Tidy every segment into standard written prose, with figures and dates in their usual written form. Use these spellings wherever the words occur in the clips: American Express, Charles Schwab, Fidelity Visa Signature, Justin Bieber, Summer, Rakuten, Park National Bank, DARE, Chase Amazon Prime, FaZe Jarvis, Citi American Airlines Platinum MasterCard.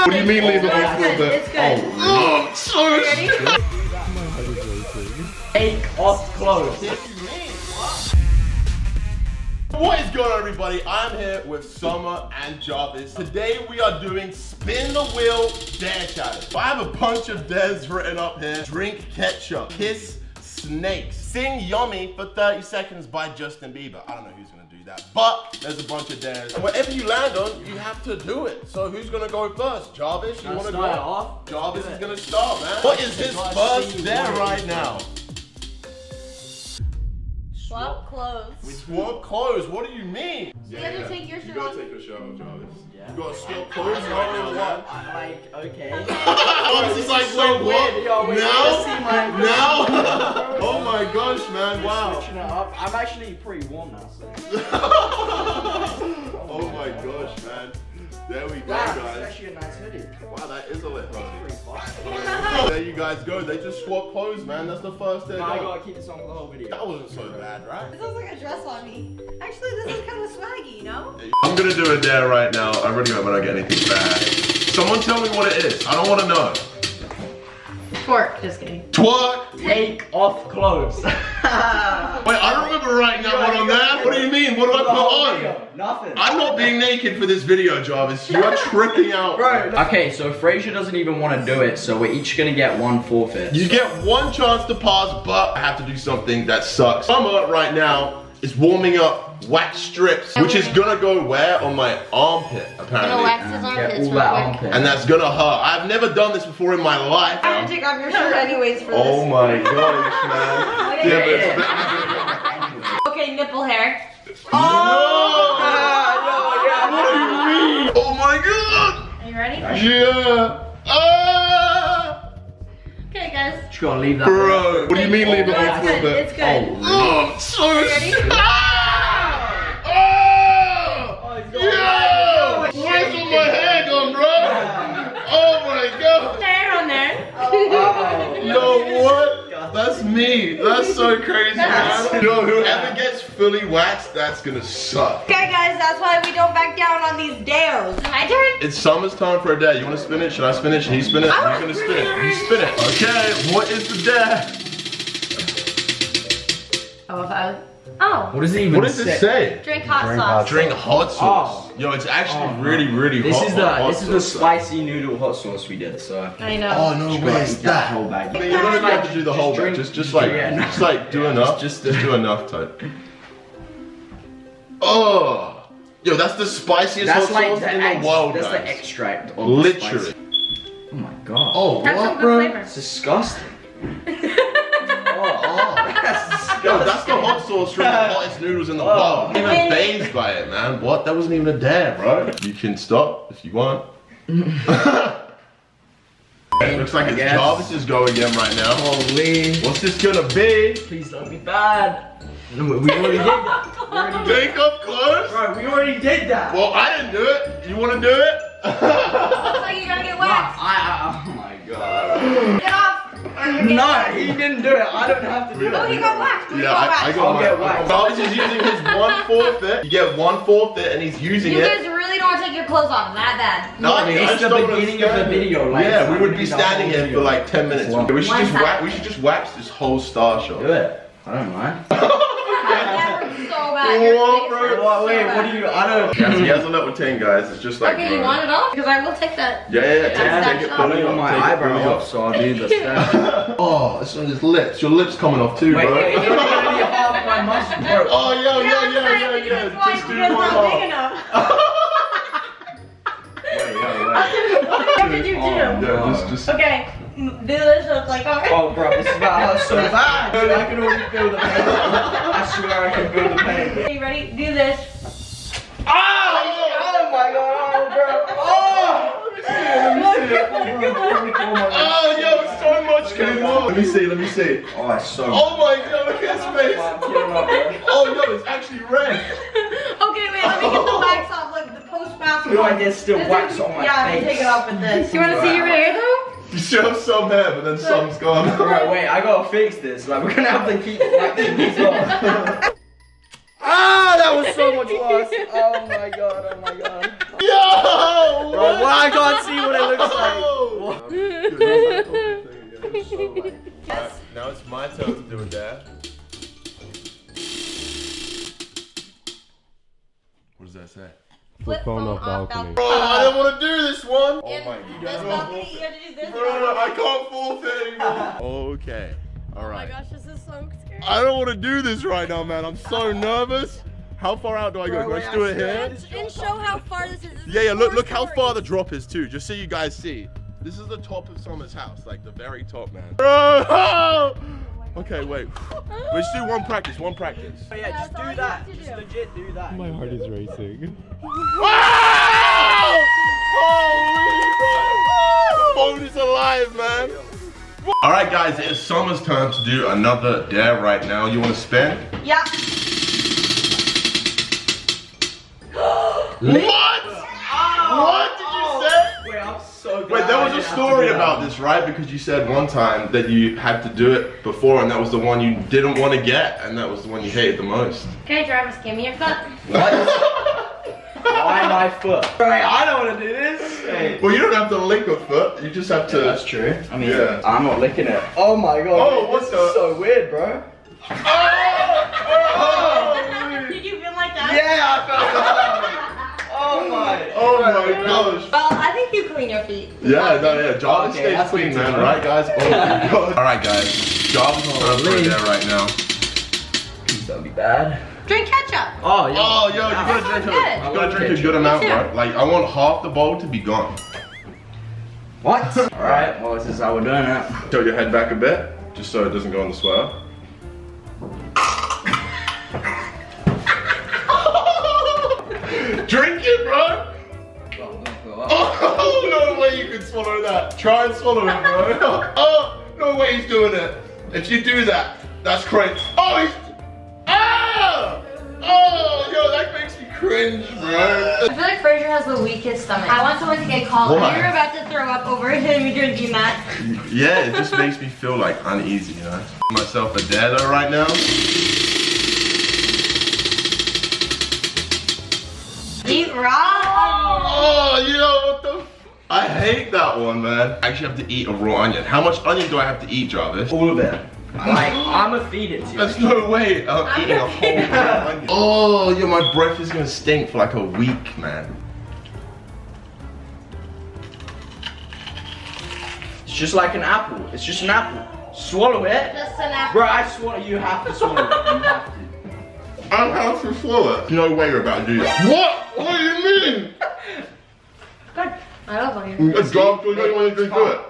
What do you mean leave it on for a bit? It's good. Oh, sorry. Take off clothes. What is going on, everybody? I'm here with Summer and Jarvis. Today we are doing spin the wheel dare challenge. I have a bunch of dares written up here. Drink ketchup, kiss snakes, sing Yummy for 30 seconds by Justin Bieber. I don't know who's gonna do that, but there's a bunch of dares. And whatever you land on, you have to do it. So who's gonna go first? Jarvis, you wanna go off? Jarvis is gonna start, man. What is his first dare right now? Swap clothes. Swap clothes? What do you mean? Yeah, you gotta take your shirt off. You gotta take your shirt off, Jarvis. Yeah. You gotta swap clothes on what? I'm like, okay. Jarvis is like, wait, what? Yo, wait, now? Now? Oh my gosh, man, wow. Switching it up. I'm actually pretty warm now, so. Oh my gosh, man. There we go, guys. That's actually a nice hoodie. Wow, that is a lit hoodie. There you guys go. They just swapped clothes, man. That's the first day. I gotta keep this on for the whole video. That wasn't so bad, right? This looks like a dress on me. Actually, this is kind of swaggy, you know? I'm gonna do a dare right now. I really hope I don't get anything bad. Someone tell me what it is. I don't want to know. Twerk. Just kidding. Twerk. Take off clothes. Wait, I don't remember writing that one on there. What do you mean? What do I put on? Nothing. I'm not being naked for this video, Jarvis. You are tripping out. Bro. Okay, so Frazier doesn't even want to do it, so we're each gonna get one forfeit. You get one chance to pass, but I have to do something that sucks. Summer right now is warming up wax strips, which is gonna go where? On my armpit, apparently. All that armpit. And that's gonna hurt. I've never done this before in my life. I'm gonna take off your shirt anyways for this. Oh my gosh, man. Okay, nipple hair. Oh, no, yeah. What do you mean? Oh my god! Are you ready? Yeah! Okay, guys. Just gotta leave that. Bro, what do you mean leave it on for a bit? It's good. Oh, sorry. Ready? Yeah! Where's all my hair gone, bro? Oh my god! Hair on there. No, what? That's me. That's so crazy, man. Yo, whoever gets fully waxed, that's gonna suck. Okay, guys, that's why we don't back down on these dares. My turn? It's Summer's time for a dare. You wanna spin it? Should I spin it? Should he spin it? I'm gonna spin it. You spin it. Okay, what is the dare? Oh, if I was... Oh. What does it even say? What does it say? Drink hot sauce. Drink hot sauce. Yo, it's actually really hot. This is the spicy noodle hot sauce we did, so. I know. Oh, no way. That whole bag. You don't even have to do the whole bag. Just do enough. Just do enough type. Oh. Yo, that's the spiciest hot sauce in the world, guys. That's the extract. Literally. Oh my god. Oh, what, bro? It's disgusting. Yo, that's the hot sauce from the hottest noodles in the world. I'm even bathed by it, man. What? That wasn't even a dare, bro. You can stop if you want. It looks like it's Jarvis's go again right now. Holy. What's this gonna be? Please don't be bad. No, we already did that. Take off clothes? Bro, we already did that. Well, I didn't do it. You wanna do it? Looks like you're gonna get waxed. Oh my god. Get off. No, he didn't do it. I don't have to do it. Oh, he got waxed. Yeah, I got waxed. Jarvis is using his one forfeit. You get one forfeit and he's using it. You guys really don't want to take your clothes off that bad. No, I mean, it's the beginning of the video. Yeah, we would be standing here for like 10 minutes. We should just wax this whole star shot. Do it. I don't mind. He has a little tin, guys. It's just like. Okay, you want it off? Because I will take that. Yeah, take it. Pulling my eyebrow off, so I'll do this. Oh, it's on his lips. Your lips coming off too, bro. Oh, yeah. Just do one off. What did you do? Okay. This looks like ours. Oh, bro, this is about us so bad. Dude, I can already feel the pain. I swear I can feel the pain. Are you ready? Do this. Oh! Oh my god, bro. Oh! Oh, yo, so much came off. Let me see. Oh, it's so. Oh my god, look at his face. Oh, yo, it's actually red. Okay, wait, let me get the wax off. Look, the post-wax. No, I did still wax on my face. Yeah, I can take it off with this. You want to see your hair, though? You should have some hair, but then some's gone. Right, wait, I gotta fix this. Like, we're gonna have to keep waxing these off. Ah, that was so much worse. Oh my god, oh my god. Yo! Bro, I can't see what it looks like. Dude, that's like a thing again. It's so like... Alright, now it's my turn to do it there. What does that say? Flip phone off balcony. Bro, I didn't want to do this one. Oh my god. This balcony, you have to do this one. Bro, I can't forfeit anymore. Okay. Alright. Oh my gosh, this is so scary. I don't want to do this right now, man. I'm so nervous. How far out do I go? Do I just do it here? And show how far this is. Yeah, yeah, look how far the drop is too, just so you guys see. This is the top of Summer's house, like the very top, man. Bro! Okay, wait. Let's do one practice. Oh, yeah, just do that. Just legit do that. My heart is racing. Holy bro! Phone is alive, man. All right, guys, it is Summer's turn to do another dare right now. You want to spin? Yeah. What? Oh, what did you say? Wait, I'm so glad. Wait, there was a story about this, right? Because you said one time that you had to do it before, and that was the one you didn't want to get, and that was the one you hated the most. Okay, Jarvis, give me your foot. What? Why my foot? Wait, I don't want to do this. Wait. Well, you don't have to lick a foot. You just have to. Yeah, that's true. I mean, yeah. I'm not licking it. Oh my god. Oh, man, what's this so weird, bro? Oh! Oh! Did you feel like that? Yeah, I felt that. Oh my gosh. Well, I think you clean your feet. Yeah, no, yeah. Jarvis stays clean, man. Right, guys? Oh my god. Alright, guys. Jarvis is right there right now. That'd be bad. Drink ketchup. Oh, yeah. Oh, yo, you gotta drink it. You gotta drink a good amount, bro. Like, I want half the bowl to be gone. What? Alright, well, this is how we're doing it. Tilt your head back a bit, just so it doesn't go on the swirl. Drink it, bro! Oh, no way you can swallow that. Try and swallow it, bro. Oh, no way he's doing it. If you do that, that's cringe. Oh, he's... Ah! Oh, yo, that makes me cringe, bro. I feel like Fraser has the weakest stomach. I want someone to get called. You're about to throw up over him drinking that. Yeah, it just makes me feel like uneasy, you know? Myself a dare though right now. Eat raw. Oh, you know what the? I hate that one, man. I actually have to eat a raw onion. How much onion do I have to eat, Jarvis? All of it. Like, I'm gonna feed it to you. There's no way I'm eating a whole raw onion. Oh, yeah, my breath is gonna stink for like a week, man. It's just like an apple. It's just an apple. Swallow it. Just an apple. Bro, I swallow. You have to swallow it. You have to. I don't have to swallow it. No way you're about to do that. What? What do you mean? Good. I love onions. It's dark, so you don't want to do it.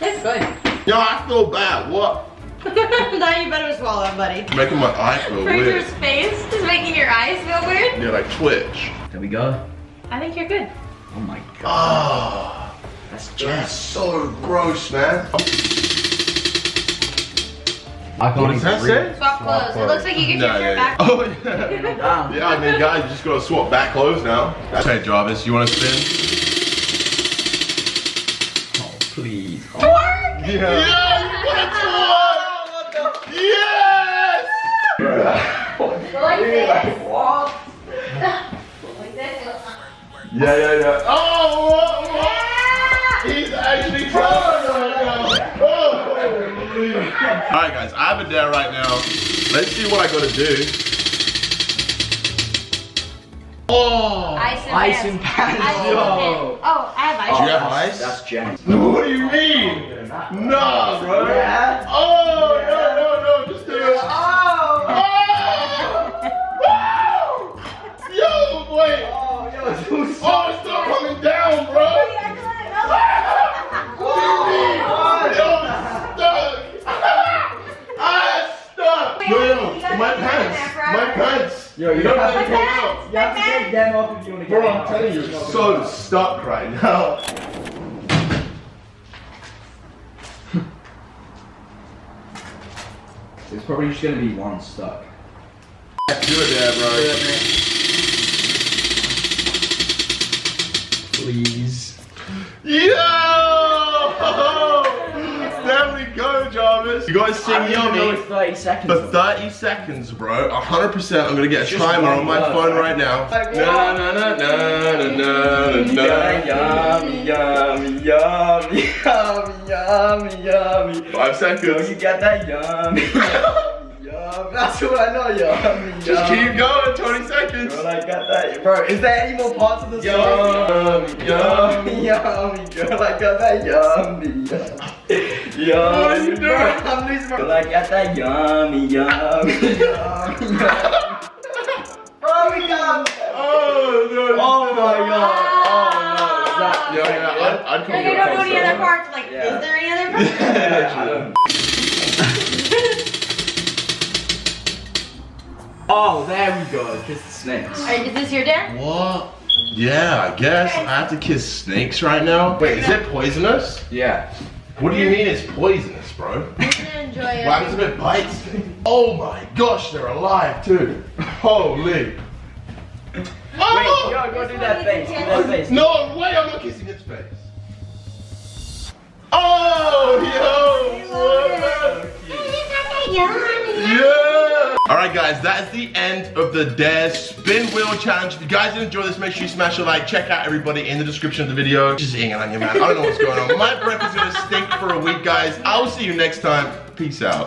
It's good. Yo, I feel bad. What? Now you better swallow it, buddy. Making my eyes feel weird. Your face is making your eyes feel weird? Yeah, like twitch. There we go. I think you're good. Oh my god. Oh, that's so gross, man. I can't even swap clothes. It looks like you can turn your back. Oh, yeah. Yeah, I mean, guys, you just gotta swap back clothes now. Okay, Jarvis, you wanna spin? Oh, please. Oh. Twerk! Yeah! Yes! What a twerk! Yes! Like this. Walk. Like this. Yeah, yeah, yeah. Oh, what? Yeah! He's actually twerking right now. Oh, alright guys, I have a dare right now. Let's see what I gotta do. Oh! Ice and pants. Oh, I have ice. Do you have ice? That's James. No, what do you mean? No, bro. Yeah. Oh, no. Just do it. Oh! Yo, wait. Oh, it's still coming down, bro. What do you mean? My pants! Yo, you don't have to take out. You have to take them off if you want to get out. Bro, I'm telling you, you're so stuck right now. It's probably just gonna be one stuck. Do it there, bro. Please. Yo! That There we go, Jarvis. You guys sing Yummy for 30 seconds. For 30 seconds, bro. 100%. I'm gonna get a timer on my phone right now. Na na na na na na. Yummy, yummy, yummy, yummy, yummy, yummy. 5 seconds. You got that yummy. That's all I know, yo. Just keep going, 20 seconds. Bro, I got that. Bro, is there any more parts of the song? Yummy, yummy, yummy, girl, I got that yummy, yummy. Yummy. What are you doing? Bro, I'm losing my... Girl, I got that yummy, yummy, yummy, yummy. Bro, we got... Oh, no. Oh, my God. Oh, no. That... Yo, yeah, I'd come to a concert. Like, I don't know any other parts. Like, is there any other parts? Yeah, I don't know. Oh, there we go. Kiss the snakes. Alright, is this your dare? What? Yeah, I guess. I have to kiss snakes right now. Wait, is it poisonous? Yeah. What do you mean it's poisonous, bro? I'm gonna enjoy it. What happens if it bites? Oh my gosh, they're alive, too. Holy. Oh! Wait, yo, go do that face. Do that face. No way, I'm not kissing its face. Oh, yo! What? Yeah! Alright guys, that is the end of the Dare Spin Wheel Challenge. If you guys did enjoy this, make sure you smash a like. Check out everybody in the description of the video. Just eating an onion, man. I don't know what's going on. My breath is gonna stink for a week, guys. I will see you next time. Peace out.